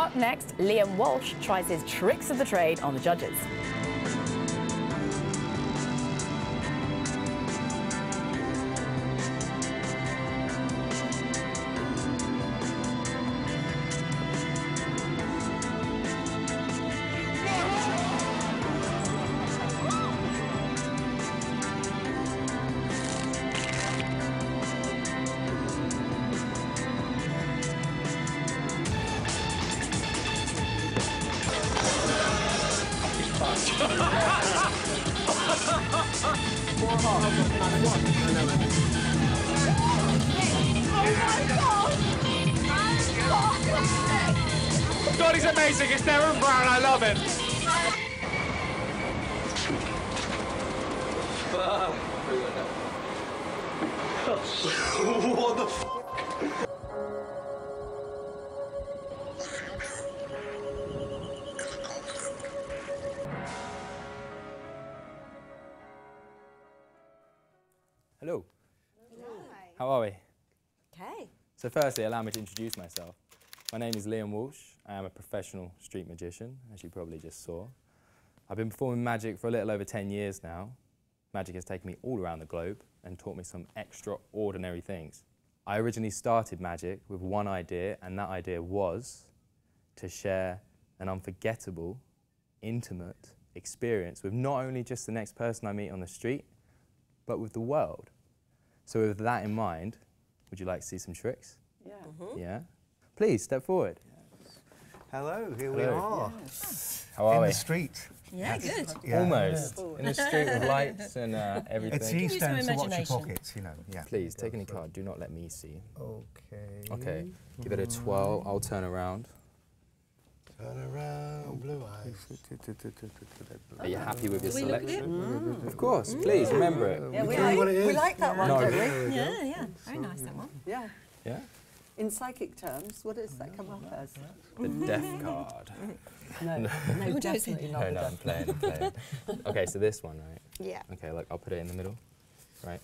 Up next, Liam Walsh tries his tricks of the trade on the judges. God, he's amazing. It's Derren Brown. I love him. What the f***? Hello. Hi. How are we? Okay. So firstly, allow me to introduce myself. My name is Liam Walsh. I am a professional street magician, as you probably just saw. I've been performing magic for a little over 10 years now. Magic has taken me all around the globe and taught me some extraordinary things. I originally started magic with one idea, and that idea was to share an unforgettable, intimate experience with not only just the next person I meet on the street, but with the world. So with that in mind, would you like to see some tricks? Yeah. Mm-hmm. Yeah? Please, step forward. Hello, here we are. Yes. How are we? In the street. Yeah, yes. Good. Yeah. Almost. Yeah. In the street with lights and everything. It's East End, so watch your pockets, you know. Yeah. Please, take any card. Do not let me see. Okay. Okay, give it a twirl. I'll turn around. Turn around, blue eyes. Are you happy with your selection? Mm. Of course, please, remember it. Yeah, we like that one, don't we? Yeah. Very nice, that one. Yeah. Yeah? In psychic terms, what does that come up as? The death card. No, definitely not. No, I'm playing. Okay, so this one, right? Yeah. Okay, look, I'll put it in the middle, right?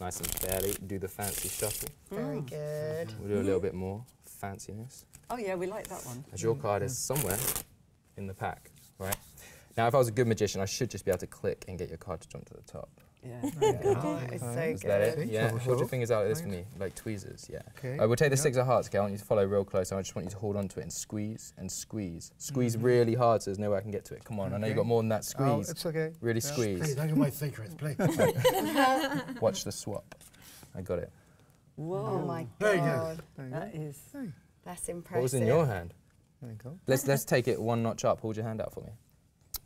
Nice and fairly, do the fancy shuffle. Very good. We'll do a little bit more fanciness. Oh yeah, we like that one. As your card is somewhere in the pack, right? Now, if I was a good magician, I should just be able to click and get your card to jump to the top. Yeah. It's so good. That it? Yeah. Hold your fingers out like this for me, like tweezers, yeah. Okay. We'll take the six of hearts, okay? I want you to follow real close. I just want you to hold on to it and squeeze and squeeze. Squeeze really hard so there's no way I can get to it. Come on, I know you've got more than that. Squeeze. Oh, it's okay. Really squeeze. Please, don't get my secrets, please. Watch the swap. I got it. Whoa. Oh my God. There you go. That's impressive. What was in your hand? There you go. Let's take it one notch up. Hold your hand out for me.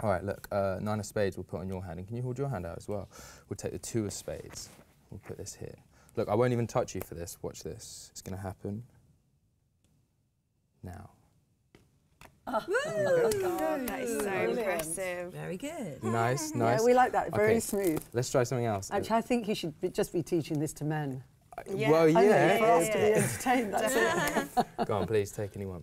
All right, look, nine of spades we'll put on your hand, and can you hold your hand out as well? We'll take the two of spades, we'll put this here. Look, I won't even touch you for this, watch this. It's gonna happen now. Oh, oh my God, that is so impressive. Very good. Nice. Yeah, we like that, very smoold. Let's try something else. Actually, I think you should just be teaching this to men. Yeah. Well, yeah. For us to be entertained, that's it. Go on, please, take any one.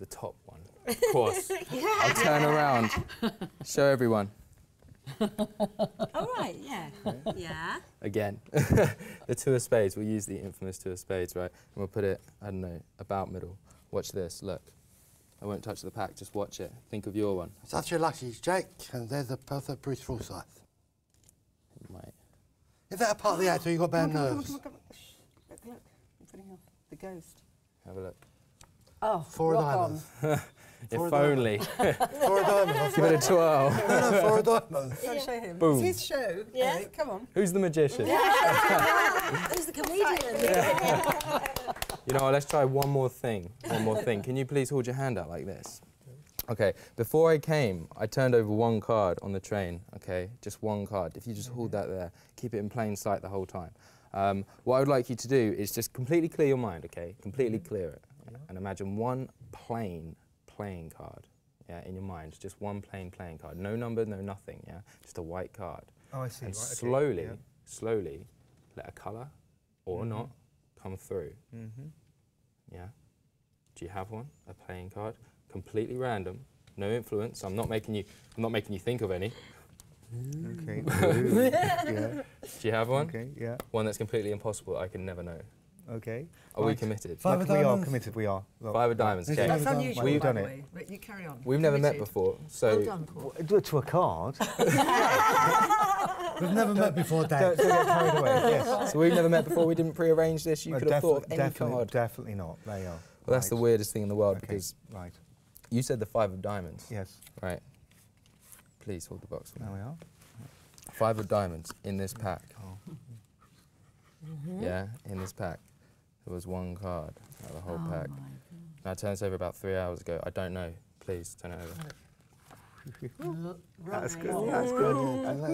The top one. Of course. I'll turn around. Show everyone. All right, yeah. Again. The two of spades. We'll use the infamous two of spades, right? And we'll put it, I don't know, about middle. Watch this, look. I won't touch the pack, just watch it. Think of your one. Such a lucky Jake, and there's a Perth of Bruce Forsyth. Might. Is that a part of the act or you got bad nerves? Look, look. I'm putting off the ghost. Have a look. Oh, four of diamonds. If only. Four of diamonds. Give it a twirl. No, four of diamonds. Don't show him. Boom. It's his show. Yeah. Come on. Who's the magician? Who's the comedian? Yeah. You know, let's try one more thing. One more thing. Can you please hold your hand out like this? Okay. Before I came, I turned over one card on the train. Okay, just one card. If you just hold that there, keep it in plain sight the whole time. What I would like you to do is just completely clear your mind. Okay, completely clear it. And imagine one plain playing card, yeah, in your mind. Just one plain playing card. No number, no nothing, yeah? Just a white card. Oh, I see. And slowly, let a colour, or not, come through. Yeah? Do you have one? A playing card? Completely random, no influence. I'm not making you think of any. Okay. Do you have one? Okay, yeah. One that's completely impossible, I can never know. Okay. Are we committed? Five of diamonds. We are committed. We are. Look. Five of diamonds. Okay. That's unusual. We've done it. But you carry on. We've never met before, so well done, Paul. To a card. We've never met before, Dad. Don't get carried away. Yes. So we've never met before. We didn't pre-arrange this. You could have thought of any card. Definitely not. They are. Well, that's the weirdest thing in the world because you said the five of diamonds. Yes. Right. Please hold the box. There we are. Five of diamonds in this pack. Oh. Mm-hmm. Yeah, in this pack. There was one card out of the whole pack. I turned this over about 3 hours ago. I don't know. Please turn it over. That's good. Oh. That's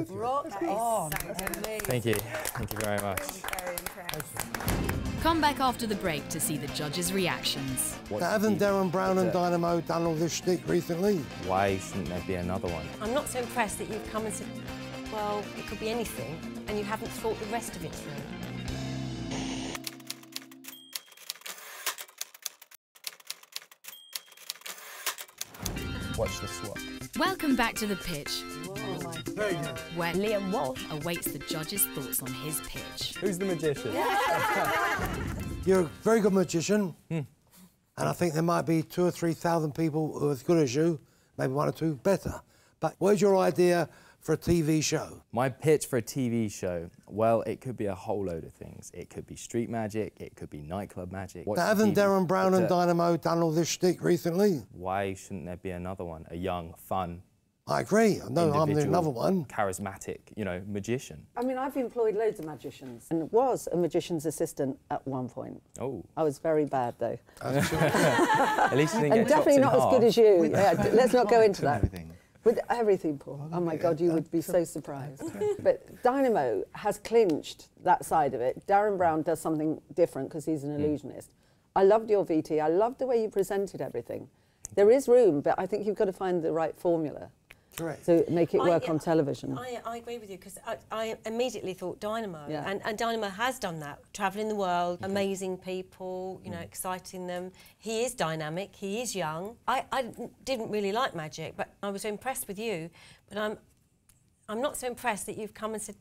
good. That's good. Thank you. Thank you very much. Very impressed. Come back after the break to see the judges' reactions. Haven't Derren Brown and Dynamo done all this shtick recently? Why shouldn't there be another one? I'm not so impressed that you've come and said, well, it could be anything, and you haven't thought the rest of it through. Watch the swap. Welcome back to the pitch. Where Liam Walsh awaits the judges' thoughts on his pitch. Who's the magician? You're a very good magician, and I think there might be 2,000 or 3,000 people who are as good as you, maybe 1 or 2 better. But where's your idea for a TV show? My pitch for a TV show? Well, it could be a whole load of things. It could be street magic, it could be nightclub magic. Haven't Derren Brown and Dynamo done all this shtick recently? Why shouldn't there be another one? A young, fun... I agree, no, I'm doing another one. Charismatic, you know, magician. I mean, I've employed loads of magicians and was a magician's assistant at one point. Oh. I was very bad, though. At least you didn't get chopped in half. And definitely not as good as you. Yeah, let's not go into that. With everything, Paul. Oh, my God, you would be so surprised. But Dynamo has clinched that side of it. Derren Brown does something different because he's an illusionist. I loved your VT. I loved the way you presented everything. There is room, but I think you've got to find the right formula to make it work on television. I agree with you because I immediately thought Dynamo. Yeah. And Dynamo has done that, travelling the world, amazing people, you know, exciting them. He is dynamic, he is young. I didn't really like magic, but I was so impressed with you. But I'm not so impressed that you've come and said,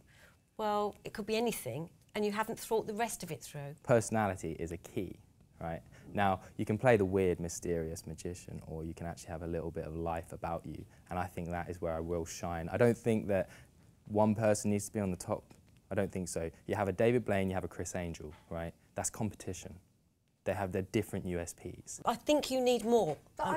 well, it could be anything, and you haven't thought the rest of it through. Personality is a key, right? Now, you can play the weird, mysterious magician, or you can actually have a little bit of life about you, and I think that is where I will shine. I don't think that one person needs to be on the top. I don't think so. You have a David Blaine, you have a Chris Angel, right? That's competition. They have their different USPs. I think you need more. But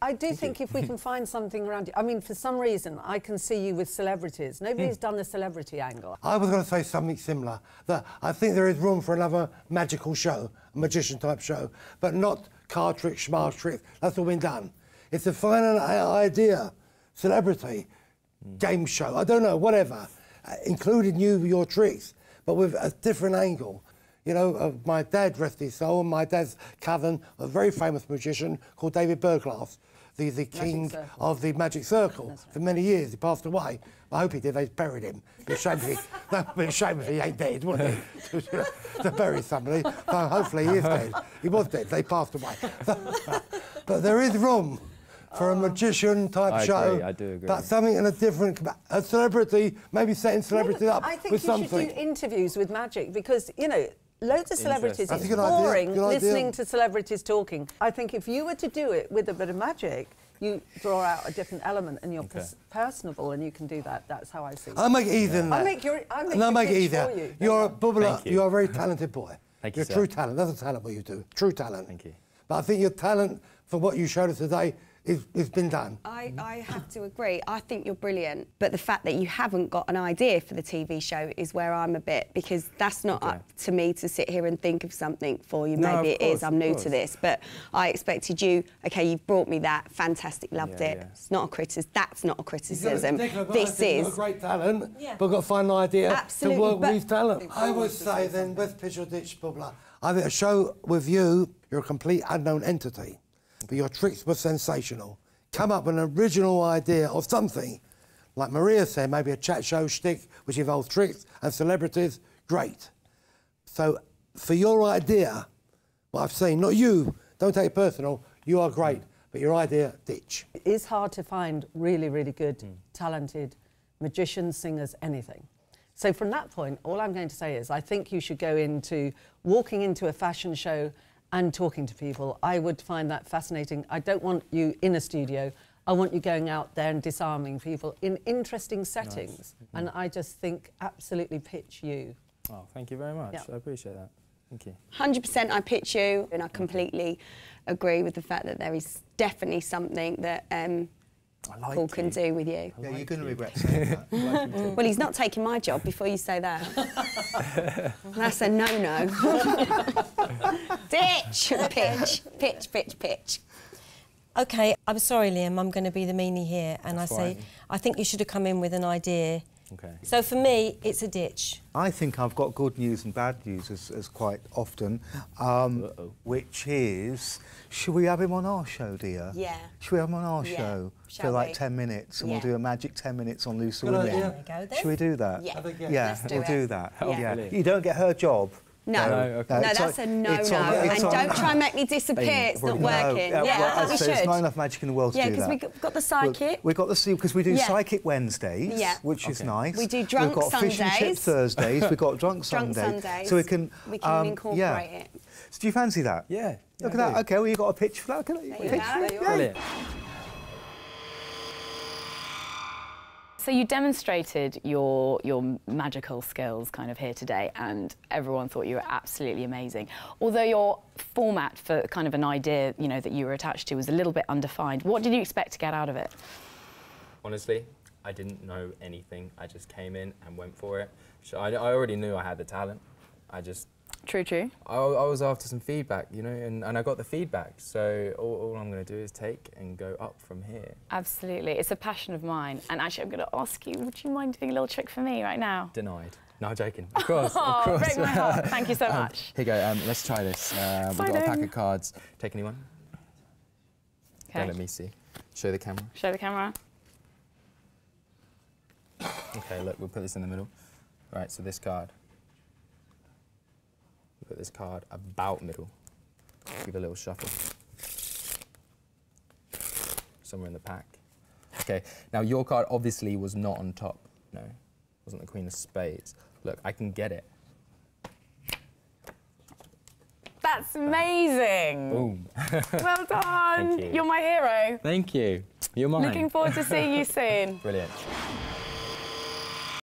I do think if we can find something around you. I mean, for some reason, I can see you with celebrities. Nobody's done the celebrity angle. I was going to say something similar, that I think there is room for another magical show, a magician-type show, but not card trick, schmar trick. That's all been done. It's a final idea, celebrity, game show, I don't know, whatever, including your tricks, but with a different angle. You know, my dad, rest his soul, and my dad's cousin, a very famous magician called David Berglas, the king of the Magic Circle for many years. He passed away. I hope he did. They buried him. It'd be a shame if he ain't dead, wouldn't it? To bury somebody. So hopefully he is dead. He was dead. They passed away. But there is room for a magician-type show. I do agree. But something in a different... A celebrity, maybe setting celebrity up with something. I think you should do interviews with magic because, you know, loads of celebrities. It's boring listening to celebrities talking. I think if you were to do it with a bit of magic, you draw out a different element and you're personable and you can do that. That's how I see it. I'll make it easier than that. I'll make it easier. You're a bubbler. You're a very talented boy. Thank you, sir. True talent. That's a talent what you do. True talent. Thank you. But I think your talent for what you showed us today it's been done. I have to agree. I think you're brilliant, but the fact that you haven't got an idea for the TV show is where I'm a bit, because that's not up to me to sit here and think of something for you. No, maybe it is, I'm new to this, but I expected you, okay, you've brought me that, fantastic, loved it. Yeah. It's not a criticism, that's not a criticism. This is... You've got a great talent, but I've got to find an idea to work with talent. I would say then, with Pitch or Ditch, Bubbler, I think a show with you, you're a complete unknown entity. But your tricks were sensational. Come up with an original idea or something. Like Maria said, maybe a chat show shtick, which involves tricks and celebrities, great. So, for your idea, what I've seen, not you, don't take it personal, you are great, but your idea, ditch. It is hard to find really, really good, talented magicians, singers, anything. So from that point, all I'm going to say is I think you should go into walking into a fashion show and talking to people. I would find that fascinating. I don't want you in a studio. I want you going out there and disarming people in interesting settings. Nice. And I just think absolutely pitch you. Oh, thank you very much. Yeah. I appreciate that. Thank you. 100% I pitch you, and I completely agree with the fact that there is definitely something that Paul can do with you. Yeah, you're going to regret saying that. Well, he's not taking my job before you say that. That's a no-no. Ditch! Pitch, pitch, pitch, pitch. OK, I'm sorry, Liam, I'm going to be the meanie here. And that's fine. I think you should have come in with an idea. Okay. So for me, it's a ditch. I think I've got good news and bad news, as quite often, which is, should we have him on our show, dear? Yeah. Should we have him on our show for like 10 minutes, and we'll do a magic 10 minutes on Lucy Williams? Should we do that? Yeah, we'll do that. Yeah. You don't get her job. No, that's a no-no. And don't try and make me disappear. It's not working. Yeah, we should. There's not enough magic in the world to do that. Yeah, because we've got the psychic. We've got the because we do psychic Wednesdays, which is nice. We do drunk Sundays. We've got fish and chip Thursdays. We've got drunk Sundays. So we can incorporate it. So do you fancy that? Yeah. Look at that. Okay, well you got a pitch for that. There you go. So you demonstrated your magical skills kind of here today, and everyone thought you were absolutely amazing. Although your format for kind of an idea, you know, that you were attached to was a little bit undefined, what did you expect to get out of it? Honestly, I didn't know anything. I just came in and went for it. So I already knew I had the talent. I just... True, true. I was after some feedback, you know, and I got the feedback. So all I'm going to do is take and go up from here. Absolutely. It's a passion of mine. And actually, I'm going to ask you, would you mind doing a little trick for me right now? Denied. No, joking. Of course, of course. Break my heart. Thank you so much. Here you go. Let's try this. We've got a pack of cards. Take anyone. Okay. Don't let me see. Show the camera. Show the camera. OK, look, we'll put this in the middle. Right, so this card. Put this card about middle. Give a little shuffle. Somewhere in the pack. Okay, now your card obviously was not on top. No, wasn't the Queen of Spades. Look, I can get it. That's amazing. Boom. Well done. Thank you. You're my hero. Thank you. You're mine. Looking forward to seeing you soon. Brilliant.